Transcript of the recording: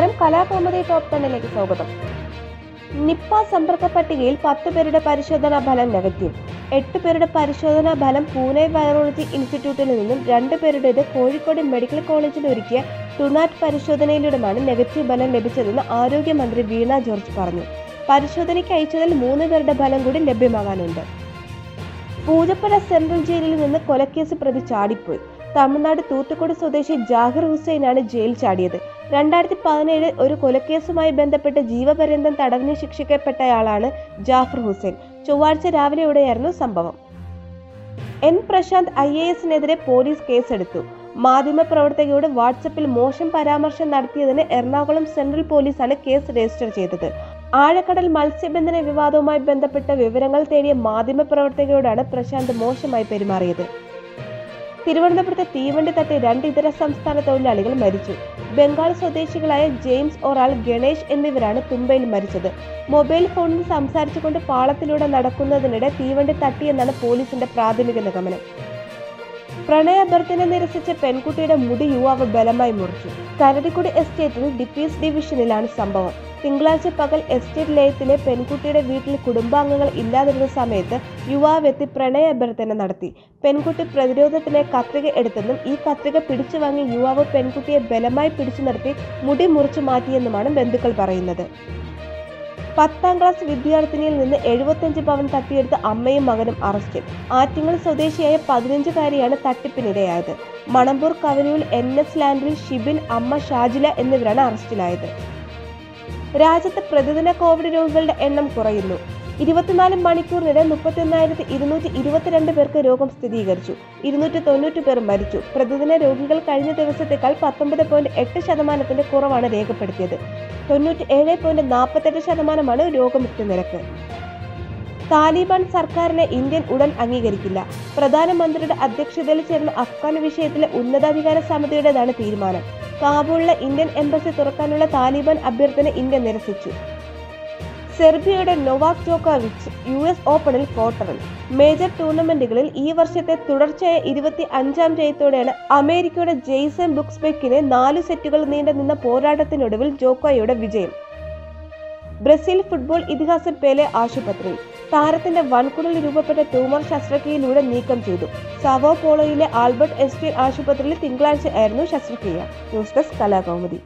നമസ്കാരം, കലാകൗമുദി ടോപ്പ് ടെന്നിലേക്ക് സ്വാഗതം. നിപ്പ സമ്പർക്ക പട്ടികയിൽ 10 പേരുടെ പരിശോധനാ ഫലം നെഗറ്റീവ്. 8 പേരുടെ പരിശോധനാ ഫലം പൂനെ വൈറോളജി ഇൻസ്റ്റിറ്റ്യൂട്ടിൽ നിന്നും, 2 പേരുടേത് കോഴിക്കോട് മെഡിക്കൽ കോളേജിൽ ഒരുക്കിയ ടുനാറ്റ് പരിശോധനയിലൂടെയാണ് നെഗറ്റീവ് ഫലം ലഭിച്ചതെന്ന് ആരോഗ്യമന്ത്രി വീണ ജോർജ് പറഞ്ഞു. പരിശോധനയ്ക്ക് അയച്ചതിൽ 3 പേരുടെ ഫലം കൂടി ലഭ്യമാകാനുണ്ട്. പൂജപ്പുര സെൻട്രൽ ജയിലിൽ നിന്ന് കൊലക്കേസ് പ്രതി ചാടിപ്പോയി. തമിഴ്നാട് തൂത്തുക്കുടി സ്വദേശി ജാഹിർ ഹുസൈനാണ് ജയിൽ ചാടിയത്. 2017 ഒരു കൊലക്കേസുമായി ബന്ധപ്പെട്ട് ജീവപര്യന്തം തടവിന് ശിക്ഷിക്കപ്പെട്ടയാളാണ് ജാഹിർ ഹുസൈൻ. ചൊവ്വാഴ്ച രാവിലെയോടെയായിരുന്നു സംഭവം. എൻ പ്രശാന്ത് IASനെതിരെ പോലീസ് കേസെടുത്തു. മാധ്യമപ്രവർത്തകയോട് വാട്സപ്പിൽ മോശം പരാമർശം നടത്തിയതിന് എറണാകുളം സെൻട്രൽ പോലീസാണ് കേസ് രജിസ്റ്റർ ചെയ്തത്. ആഴക്കടൽ മത്സ്യബന്ധന വിവാദവുമായി ബന്ധപ്പെട്ട വിവരങ്ങൾ തേടിയ മാധ്യമപ്രവർത്തകയോടാണ് പ്രശാന്ത് മോശമായി പെരുമാറിയത്. തിരുവനന്തപുരത്ത് തീവണ്ടി തട്ടി 2 ഇതര സംസ്ഥാന തൊഴിലാളികൾ മരിച്ചു. ബംഗാൾ സ്വദേശികളായ ജെയിംസ് ഒറാൾ, ഗണേഷ് എന്നിവരാണ് തുമ്പയിൽ മരിച്ചത്. മൊബൈൽ ഫോണിൽ സംസാരിച്ചുകൊണ്ട് പാളത്തിലൂടെ നടക്കുന്നതിനിടെ തീവണ്ടി തട്ടിയെന്നാണ് പോലീസിന്റെ പ്രാഥമിക നിഗമനം. പ്രണയാഭ്യർത്ഥന നിരസിച്ച പെൺകുട്ടിയുടെ മുടി യുവാവ് ബലമായി മുറിച്ചു. കരടിക്കുടി എസ്റ്റേറ്റിൽ ഡിപ്പീസ് ഡിവിഷനിലാണ് സംഭവം. തിങ്കളാഴ്ച പകൽ എസ്റ്റേറ്റ് ലയത്തിലെ പെൺകുട്ടിയുടെ വീട്ടിൽ കുടുംബാംഗങ്ങൾ ഇല്ലാതിരുന്ന സമയത്ത് യുവാവെത്തി പ്രണയാഭ്യർത്ഥന നടത്തി. പെൺകുട്ടി പ്രതിരോധത്തിലെ കത്രിക എടുത്തെന്നും ഈ കത്രിക പിടിച്ചു വാങ്ങി യുവാവ് പെൺകുട്ടിയെ ബലമായി പിടിച്ചു നിർത്തി മുടി മുറിച്ചു മാറ്റിയെന്നുമാണ് ബന്ധുക്കൾ പറയുന്നത്. 10ാം ക്ലാസ് വിദ്യാർത്ഥിനിയിൽ നിന്ന് 75 പവൻ തട്ടിയെടുത്ത അമ്മയും മകനും അറസ്റ്റിൽ. ആറ്റിങ്ങൽ സ്വദേശിയായ 15-കാരിയാണ് തട്ടിപ്പിനിരയായത്. മണമ്പൂർ കവനിയൂൽ NS ലാൻഡിൽ ഷിബിൻ, അമ്മ ഷാജില എന്നിവരാണ് അറസ്റ്റിലായത്. രാജ്യത്ത് പ്രതിദിന കോവിഡ് രോഗികളുടെ എണ്ണം കുറയുന്നു. 24 മണിക്കൂറിനിടെ 31,222 പേർക്ക് രോഗം സ്ഥിരീകരിച്ചു. 290 പേർ മരിച്ചു. പ്രതിദിന രോഗികൾ കഴിഞ്ഞ ദിവസത്തേക്കാൾ 19.8% കുറവാണ് രേഖപ്പെടുത്തിയത്. 97.48% രോഗമുക്തി നിരക്ക്. താലിബാൻ സർക്കാരിനെ ഇന്ത്യൻ ഉടൻ അംഗീകരിക്കില്ല. പ്രധാനമന്ത്രിയുടെ അധ്യക്ഷതയിൽ ചേർന്ന അഫ്ഗാൻ വിഷയത്തിലെ ഉന്നതാധികാര സമിതിയുടേതാണ് തീരുമാനം. കാബൂളിലെ ഇന്ത്യൻ എംബസി തുറക്കാനുള്ള താലിബാൻ അഭ്യർത്ഥന ഇന്ത്യ നിരസിച്ചു. സെർബിയയുടെ നൊവാക് ജോക്കോവിച്ച് US ഓപ്പണിൽ ക്വാർട്ടറിൽ. മേജർ ടൂർണമെന്റുകളിൽ ഈ വർഷത്തെ തുടർച്ചയായ 25ാം ജയത്തോടെയാണ് അമേരിക്കയുടെ ജെയ്സൺ ബുക്സ്ബെക്കിനെ 4 സെറ്റുകൾ നീണ്ടുനിന്ന പോരാട്ടത്തിനൊടുവിൽ ജോക്കോയുടെ വിജയം. ബ്രസീൽ ഫുട്ബോൾ ഇതിഹാസം പെലെ ആശുപത്രിയിൽ. താരത്തിന്റെ വൻകുടൽ രൂപപ്പെട്ട ട്യൂമർ ശസ്ത്രക്രിയയിലൂടെ നീക്കം ചെയ്തു. സാവോ പോളോയിലെ ആൽബർട്ട് ഐൻസ്റ്റീൻ ആശുപത്രിയിൽ തിങ്കളാഴ്ച ആയിരുന്നു ശസ്ത്രക്രിയ. News desk Kalakaumudi.